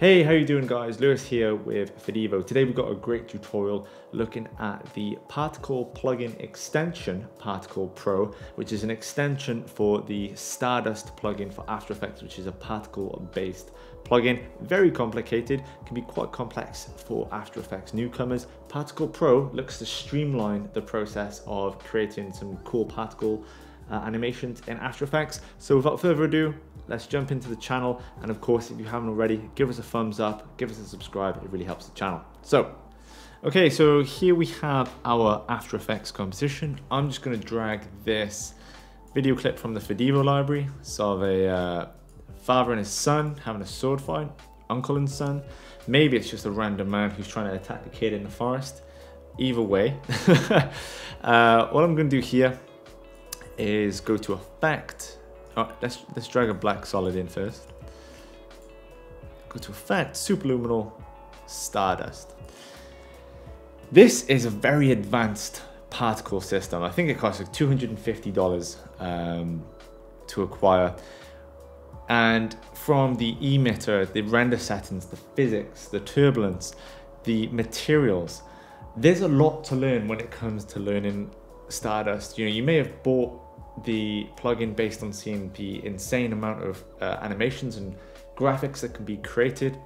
Hey, how you doing guys? Lewis here with Videvo. Today we've got a great tutorial looking at the Particle plugin extension, Particle Pro, which is an extension for the Stardust plugin for After Effects, which is a particle-based plugin. Very complicated, can be quite complex for After Effects newcomers. Particle Pro looks to streamline the process of creating some cool particle animations in After Effects. So without further ado, let's jump into the channel. And of course, if you haven't already, give us a thumbs up, give us a subscribe, it really helps the channel. So here we have our After Effects composition. I'm just gonna drag this video clip from the Videvo library. So of a father and his son having a sword fight, uncle and son. Maybe it's just a random man who's trying to attack a kid in the forest. Either way, what I'm gonna do here is go to Effect. Oh, let's drag a black solid in first. Go to Effect, Superluminal, Stardust. This is a very advanced particle system. I think it costs like $250 to acquire. And from the emitter, the render settings, the physics, the turbulence, the materials, there's a lot to learn when it comes to learning Stardust. You know, you may have bought the plugin based on seeing the insane amount of animations and graphics that can be created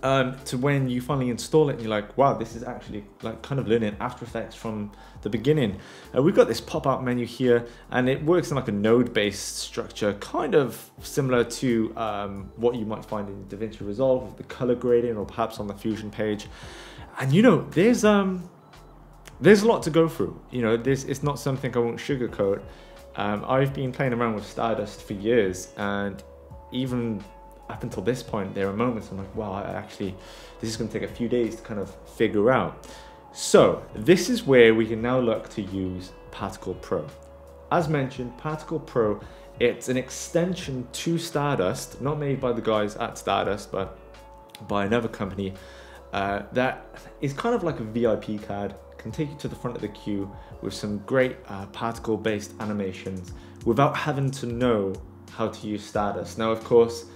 to when you finally install it and you're like, wow, this is actually like kind of learning After Effects from the beginning. We've got this pop-out menu here and it works in like a node-based structure, kind of similar to what you might find in DaVinci Resolve with the color grading or perhaps on the Fusion page. And you know, there's a lot to go through. You know, it's not something I won't sugarcoat. I've been playing around with Stardust for years, and even up until this point, there are moments I'm like, wow, this is gonna take a few days to kind of figure out. So this is where we can now look to use Particle Pro. As mentioned, Particle Pro, it's an extension to Stardust, not made by the guys at Stardust, but by another company that is kind of like a VIP card, can take you to the front of the queue with some great particle-based animations without having to know how to use Stardust. Now, of course,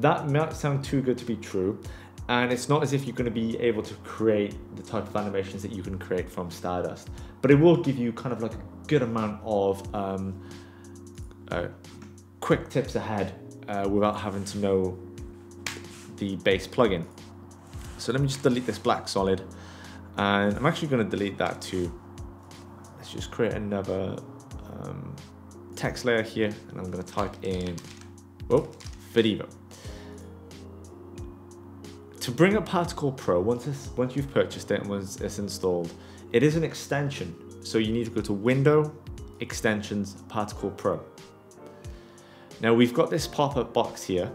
that might sound too good to be true, and it's not as if you're gonna be able to create the type of animations that you can create from Stardust, but it will give you kind of like a good amount of quick tips ahead without having to know the base plugin. So let me just delete this black solid. And I'm actually going to delete that too. Let's just create another text layer here, and I'm going to type in Videvo. To bring up Particle Pro, once you've purchased it and once it's installed, it is an extension. So you need to go to Window, Extensions, Particle Pro. Now we've got this pop-up box here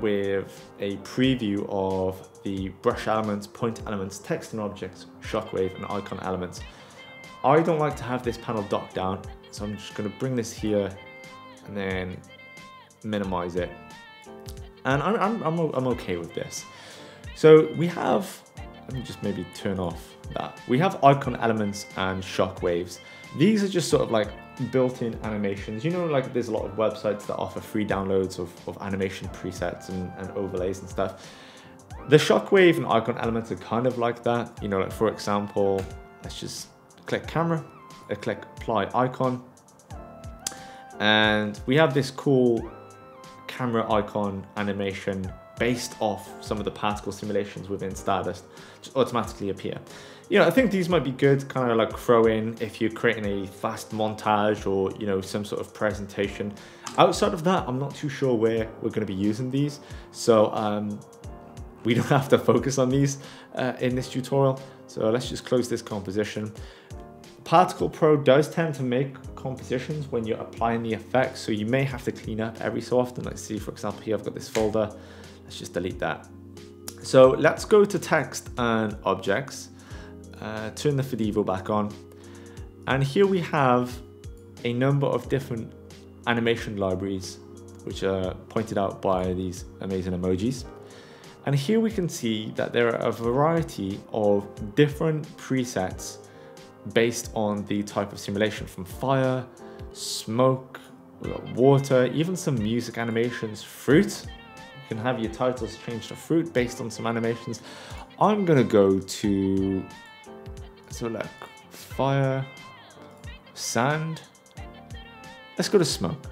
with a preview of the brush elements, point elements, text and objects, shockwave and icon elements. I don't like to have this panel docked down, so I'm just gonna bring this here and then minimize it. And I'm okay with this. So we have, let me just maybe turn off that. We have icon elements and shockwaves. These are just sort of like built-in animations. You know, like there's a lot of websites that offer free downloads of animation presets and overlays and stuff. The shockwave and icon elements are kind of like that. You know, like for example, let's just click camera, click apply icon. And we have this cool camera icon animation based off some of the particle simulations within Stardust, just automatically appear. You know, I think these might be good, kind of like throw in if you're creating a fast montage or, you know, some sort of presentation. Outside of that, I'm not too sure where we're going to be using these. So we don't have to focus on these in this tutorial. So let's just close this composition. Particle Pro does tend to make compositions when you're applying the effects, so you may have to clean up every so often. Let's see, for example, here I've got this folder. Let's just delete that. So let's go to text and objects, turn the Videvo back on. And here we have a number of different animation libraries, which are pointed out by these amazing emojis. And here we can see that there are a variety of different presets based on the type of simulation, from fire, smoke, we've got water, even some music animations, fruit. can have your titles change to fruit based on some animations. I'm gonna go to, let's have a look, fire, sand. Let's go to smoke.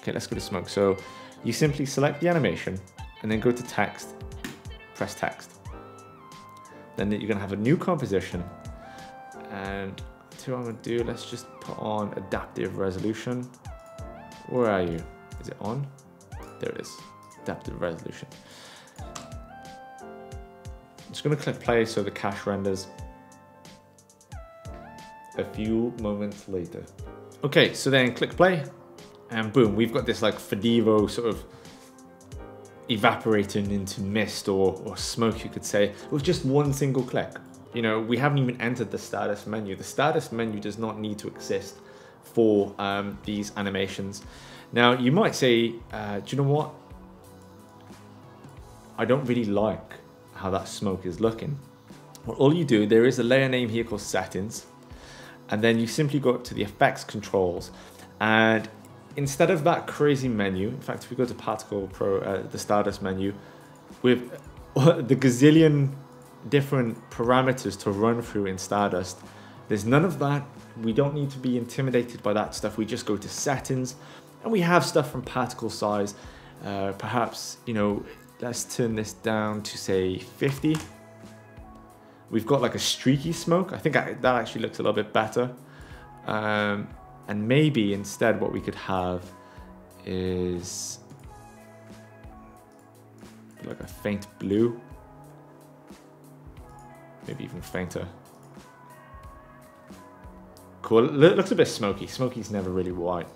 Okay, let's go to smoke. So you simply select the animation and then go to text, press text. Then you're gonna have a new composition, and what I'm gonna do, let's just put on adaptive resolution. Where are you? Is it on? There it is, adaptive resolution. I'm just gonna click play so the cache renders a few moments later. Okay, so then click play and boom, we've got this like Videvo sort of evaporating into mist or smoke, you could say, with just one single click. You know, we haven't even entered the Stardust menu. The Stardust menu does not need to exist for these animations. Now, you might say, do you know what? I don't really like how that smoke is looking. Well, all you do, there is a layer name here called settings, and then you simply go up to the effects controls. And instead of that crazy menu, in fact, if we go to Particle Pro, the Stardust menu, with the gazillion different parameters to run through in Stardust, there's none of that. We don't need to be intimidated by that stuff. We just go to settings and we have stuff from particle size. Perhaps, you know, let's turn this down to say 50. We've got like a streaky smoke. I think that actually looks a little bit better. And maybe instead what we could have is like a faint blue. Maybe even fainter. Cool, it looks a bit smoky. Smoky's never really white.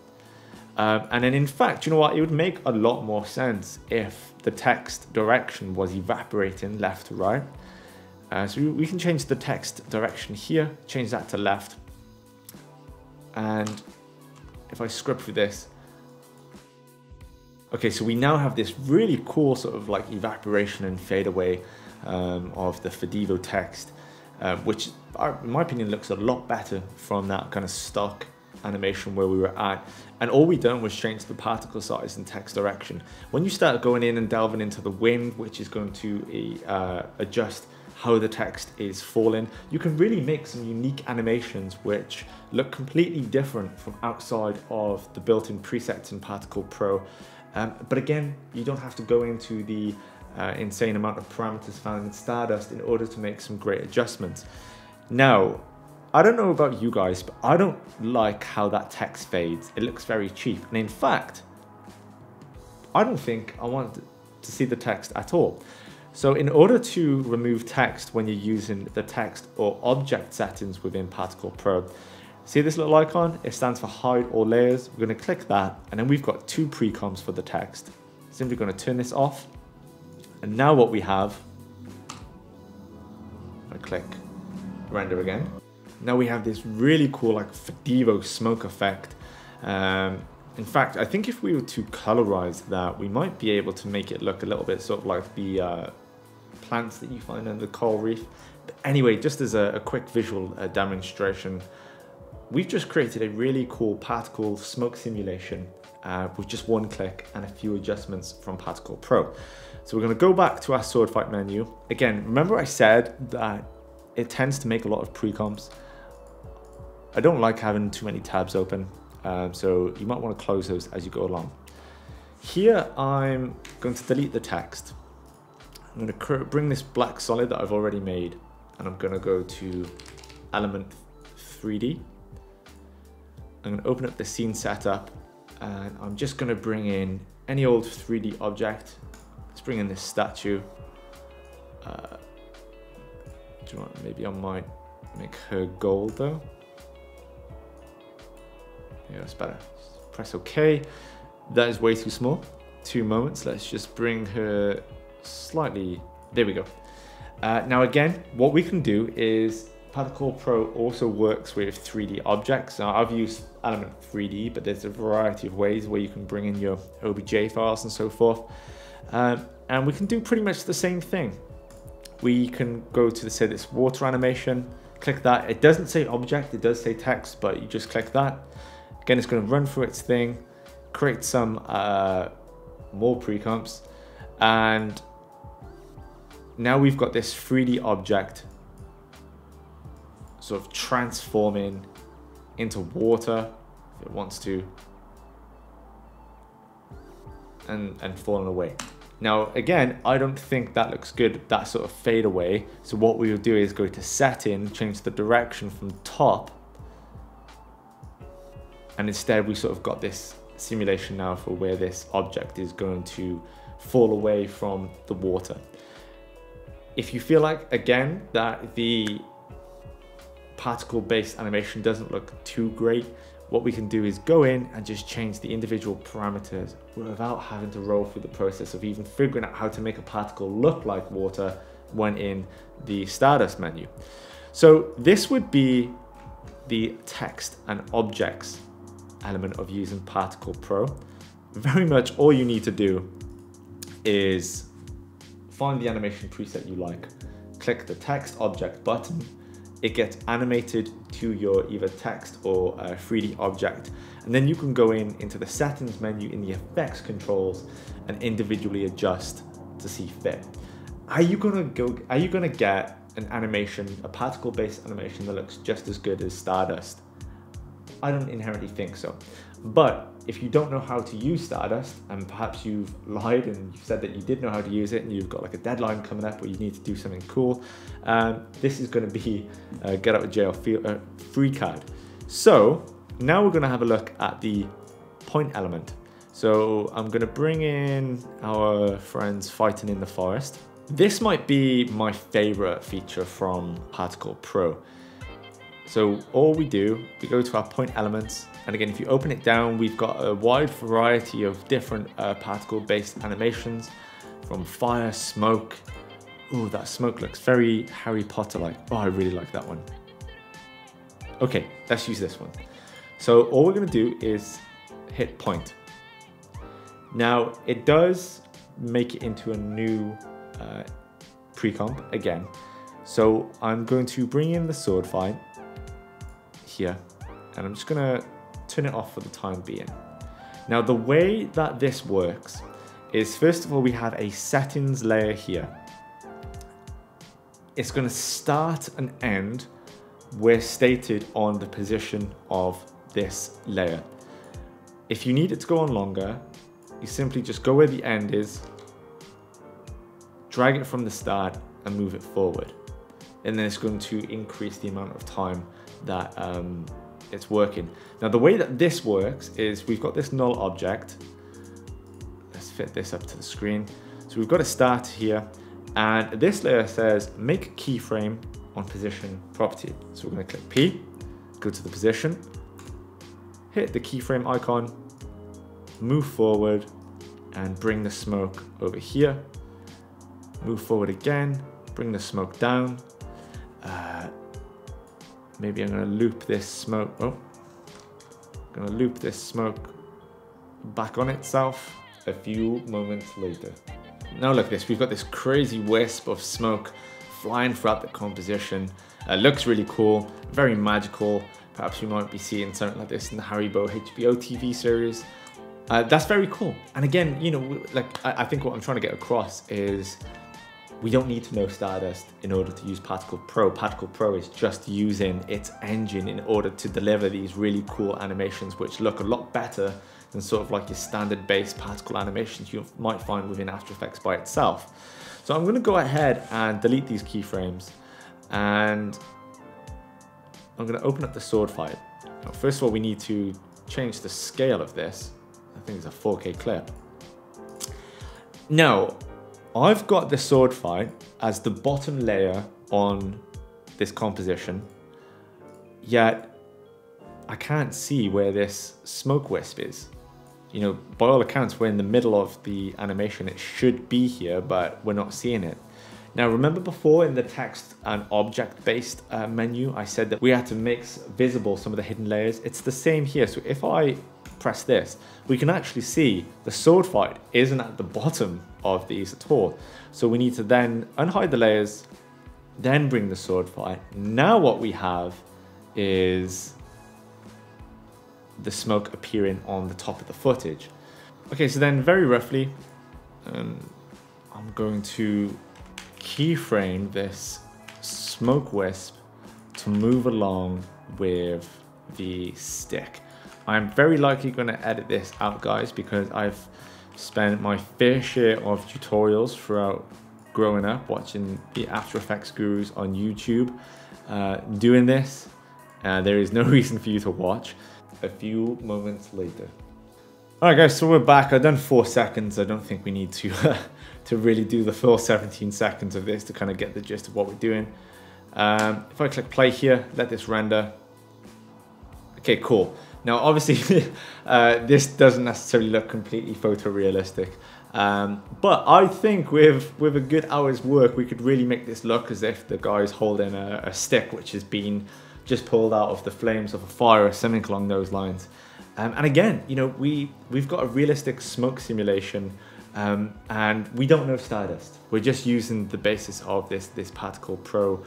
And then in fact, you know what? It would make a lot more sense if the text direction was evaporating left to right. So we can change the text direction here, change that to left. And if I script through this, okay, so we now have this really cool sort of like evaporation and fade away of the Videvo text, which in my opinion looks a lot better from that kind of stock animation where we were at, and all we done was change the particle size and text direction. When you start going in and delving into the wind, which is going to adjust how the text is falling, you can really make some unique animations which look completely different from outside of the built-in presets in Particle Pro. But again, you don't have to go into the insane amount of parameters found in Stardust in order to make some great adjustments. Now, I don't know about you guys, but I don't like how that text fades. It looks very cheap. And in fact, I don't think I want to see the text at all. So in order to remove text when you're using the text or object settings within Particle Pro, see this little icon? It stands for hide all layers. We're gonna click that, and then we've got two precoms for the text. Simply gonna turn this off. And now what we have, I click render again. Now we have this really cool like Videvo smoke effect. In fact, I think if we were to colorize that, we might be able to make it look a little bit sort of like the plants that you find under the coral reef. But anyway, just as a quick visual demonstration, we've just created a really cool particle smoke simulation with just one click and a few adjustments from Particle Pro. So we're gonna go back to our sword fight menu. Again, remember I said that it tends to make a lot of pre-comps. I don't like having too many tabs open, so you might wanna close those as you go along. Here, I'm going to delete the text. I'm gonna bring this black solid that I've already made, and I'm gonna go to Element 3D. I'm gonna open up the scene setup, and I'm just gonna bring in any old 3D object. Let's bring in this statue. Do you want, maybe I might make her gold though. Yeah, that's better. Just press OK. That is way too small. 2 moments. Let's just bring her slightly. There we go. Now again, what we can do is Particle Pro also works with 3D objects. Now, I've used Element 3D, but there's a variety of ways where you can bring in your OBJ files and so forth. And we can do pretty much the same thing. We can go to, say, this water animation, click that. It doesn't say object, it does say text, but you just click that. Again, it's going to run through its thing, create some more pre-comps, And now we've got this 3D object sort of transforming into water if it wants to, and falling away. Now, again, I don't think that looks good, that sort of fade away. So what we will do is go to setting, change the direction from top. And instead we sort of got this simulation now for where this object is going to fall away from the water. If you feel like, again, that the particle-based animation doesn't look too great, what we can do is go in and just change the individual parameters without having to roll through the process of even figuring out how to make a particle look like water when in the Stardust menu. So this would be the text and objects element of using Particle Pro. Very much all you need to do is find the animation preset you like, click the text object button, it gets animated to your either text or 3D object. And then you can go in into the settings menu in the effects controls and individually adjust to see fit. Are you gonna get an animation, a particle-based animation that looks just as good as Stardust? I don't inherently think so. But if you don't know how to use Stardust, and perhaps you've lied and you've said that you did know how to use it and you've got like a deadline coming up where you need to do something cool, this is going to be a get out of jail free card. So now we're going to have a look at the point element. So I'm going to bring in our friends fighting in the forest. This might be my favorite feature from Particle Pro. So all we do, we go to our point elements. And again, if you open it down, we've got a wide variety of different particle-based animations from fire, smoke. Ooh, that smoke looks very Harry Potter-like. Oh, I really like that one. Okay, let's use this one. So all we're gonna do is hit point. Now, it does make it into a new pre-comp again. So I'm going to bring in the sword fight here, and I'm just gonna turn it off for the time being. Now, the way that this works is, first of all, we have a settings layer here. It's gonna start and end where stated on the position of this layer. If you need it to go on longer, you simply just go where the end is, drag it from the start and move it forward. And then it's going to increase the amount of time that it's working. Now, the way that this works is we've got this null object. Let's fit this up to the screen. So we've got a start here, and this layer says make keyframe on position property. So we're going to click P, go to the position, hit the keyframe icon, move forward, and bring the smoke over here. Move forward again, bring the smoke down. Maybe I'm gonna loop this smoke. Oh, I'm gonna loop this smoke back on itself a few moments later. Now look at this, we've got this crazy wisp of smoke flying throughout the composition. It looks really cool, very magical. Perhaps you might be seeing something like this in the Haribo HBO TV series. That's very cool. And again, you know, like I think what I'm trying to get across is we don't need to know Stardust in order to use Particle Pro. Particle Pro is just using its engine in order to deliver these really cool animations, which look a lot better than sort of like your standard base particle animations you might find within After Effects by itself. So I'm gonna go ahead and delete these keyframes, and I'm gonna open up the sword fight. Now, first of all, we need to change the scale of this. I think it's a 4K clip. Now, I've got the sword fight as the bottom layer on this composition, yet I can't see where this smoke wisp is. You know, by all accounts, we're in the middle of the animation. It should be here, but we're not seeing it. Now, remember before in the text and object-based menu, I said that we had to make visible some of the hidden layers. It's the same here. So if I press this, we can actually see the sword fight isn't at the bottom of these at all. So we need to then unhide the layers, then bring the sword fight. Now what we have is the smoke appearing on the top of the footage. Okay, so then very roughly, I'm going to keyframe this smoke wisp to move along with the stick. I'm very likely going to edit this out, guys, because I've spent my fair share of tutorials throughout growing up, watching the After Effects gurus on YouTube doing this. There is no reason for you to watch. A few moments later. All right, guys, so we're back. I've done 4 seconds. I don't think we need to to really do the full 17 seconds of this to kind of get the gist of what we're doing. If I click play here, let this render. Okay, cool. Now, obviously, this doesn't necessarily look completely photorealistic, but I think with a good hour's work, we could really make this look as if the guy's holding a stick which has been just pulled out of the flames of a fire or something along those lines. And again, you know, we've got a realistic smoke simulation, and we don't know Stardust. We're just using the basis of this Particle Pro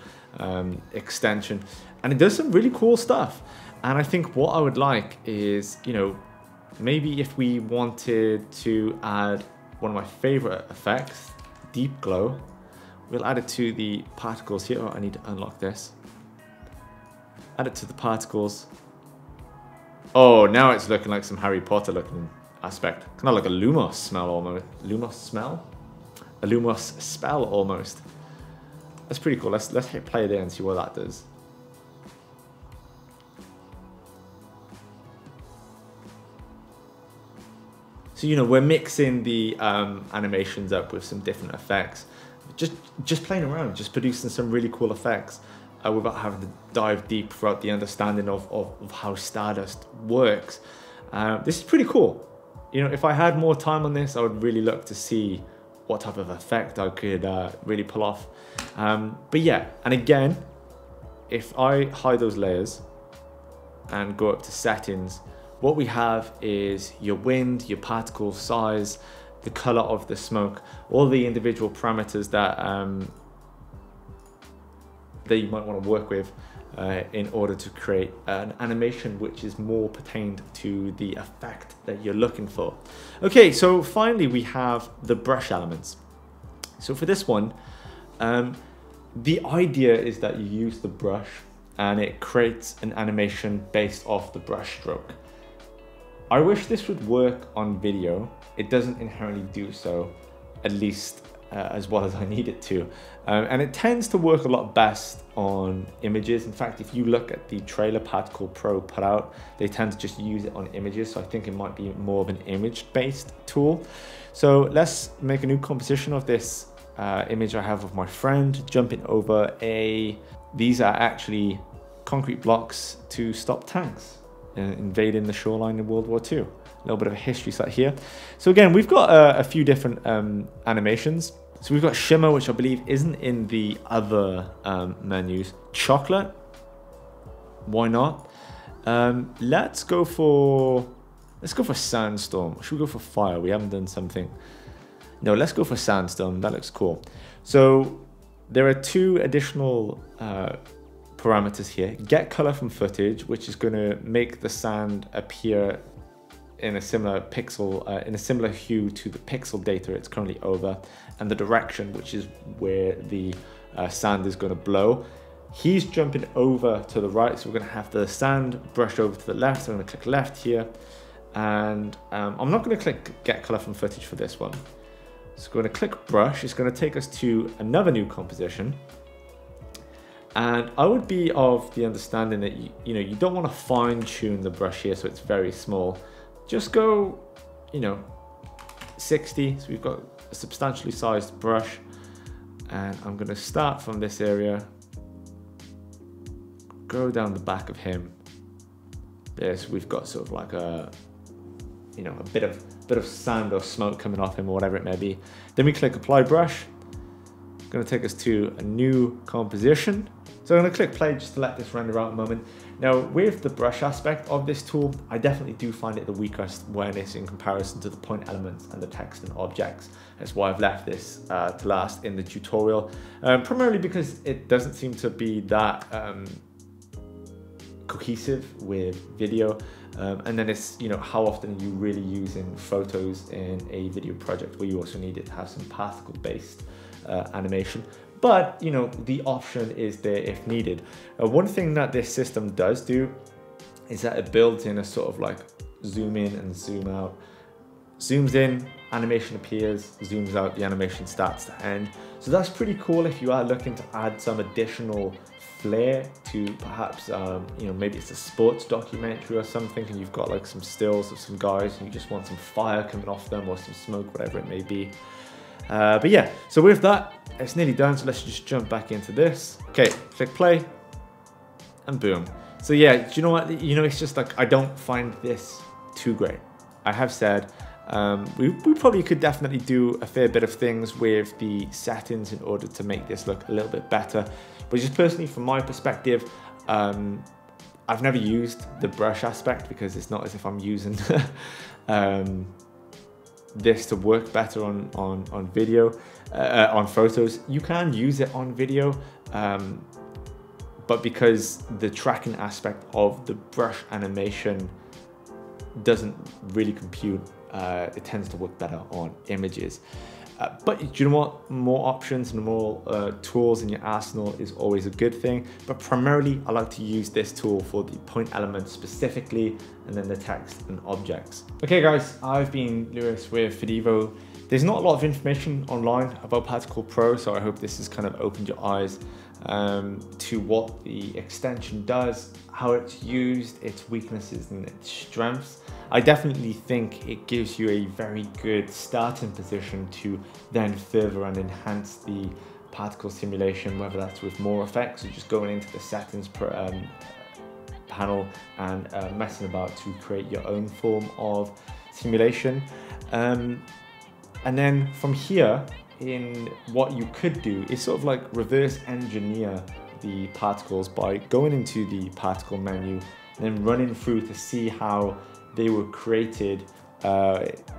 extension, and it does some really cool stuff. And I think what I would like is, you know, maybe if we wanted to add one of my favorite effects, deep glow, we'll add it to the particles here. Oh, I need to unlock this. Add it to the particles. Oh, now it's looking like some Harry Potter looking aspect. Kind of like a Lumos smell almost. Lumos smell? A Lumos spell almost. That's pretty cool. Let's hit play there and see what that does. So, you know, we're mixing the animations up with some different effects. Just playing around, just producing some really cool effects. Without having to dive deep throughout the understanding of how Stardust works. This is pretty cool. You know, if I had more time on this, I would really look to see what type of effect I could really pull off. But yeah, and again, if I hide those layers and go up to settings, what we have is your wind, your particle size, the color of the smoke, all the individual parameters that you might want to work with in order to create an animation which is more pertained to the effect that you're looking for. Okay, so finally we have the brush elements. So for this one, the idea is that you use the brush and it creates an animation based off the brush stroke. I wish this would work on video. It doesn't inherently do so, at least as well as I need it to. And it tends to work a lot best on images. In fact, if you look at the trailer Particle Pro put out, they tend to just use it on images. So I think it might be more of an image-based tool. So let's make a new composition of this image I have of my friend, jumping over these are actually concrete blocks to stop tanks invading the shoreline in World War II. A little bit of a history set here. So again, we've got a few different animations. So we've got shimmer, which I believe isn't in the other menus. Chocolate, why not? Let's go for sandstorm. Or should we go for fire? We haven't done something. No, let's go for sandstorm. That looks cool. So there are two additional parameters here. Get color from footage, which is going to make the sand appear in a similar pixel, in a similar hue to the pixel data it's currently over, and the direction, which is where the sand is going to blow. He's jumping over to the right, so we're going to have the sand brush over to the left. So I'm going to click left here, and I'm not going to click get color from footage for this one. So we're going to click brush. It's going to take us to another new composition. And I would be of the understanding that you don't want to fine tune the brush here, so it's very small. Just go, you know, 60. So we've got a substantially sized brush, and I'm going to start from this area, go down the back of him. This, we've got sort of like a, you know, a bit of sand or smoke coming off him or whatever it may be. Then we click apply brush. It's going to take us to a new composition. So I'm going to click play just to let this render out a moment. Now, with the brush aspect of this tool, I definitely do find it the weakest when it's in comparison to the point elements and the text and objects. That's why I've left this to last in the tutorial, primarily because it doesn't seem to be that cohesive with video. And then it's, you know, how often are you really using photos in a video project where you also need it to have some particle-based animation. But, you know, the option is there if needed. One thing that this system does do is that it builds in a sort of like zoom in and zoom out. Zooms in, animation appears, zooms out, the animation starts to end. So that's pretty cool if you are looking to add some additional flair to perhaps, you know, maybe it's a sports documentary or something and you've got like some stills of some guys and you just want some fire coming off them or some smoke, whatever it may be. But yeah, so with that, it's nearly done, so let's just jump back into this. Okay, click play, and boom. So yeah, do you know what? You know, it's just like, I don't find this too great. I have said, we probably could definitely do a fair bit of things with the settings in order to make this look a little bit better. But just personally, from my perspective, I've never used the brush aspect because it's not as if I'm using this to work better on video, on photos. You can use it on video, but because the tracking aspect of the brush animation doesn't really compute, it tends to work better on images. But you know what? More options and more tools in your arsenal is always a good thing. But primarily, I like to use this tool for the point elements specifically, and then the text and objects. Okay, guys, I've been Lewis with Videvo. There's not a lot of information online about Particle Pro, so I hope this has kind of opened your eyes to what the extension does, how it's used, its weaknesses and its strengths. I definitely think it gives you a very good starting position to then further and enhance the particle simulation, whether that's with more effects or just going into the settings panel and messing about to create your own form of simulation. And then from here, in what you could do is sort of like reverse engineer the particles by going into the particle menu and then running through to see how they were created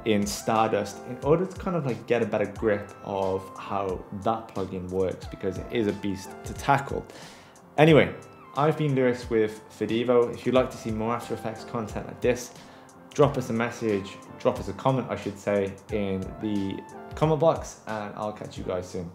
in Stardust in order to kind of like get a better grip of how that plugin works, because it is a beast to tackle. Anyway, I've been Lewis with Videvo. If you'd like to see more After Effects content like this, drop us a message, drop us a comment, I should say, in the comment box, and I'll catch you guys soon.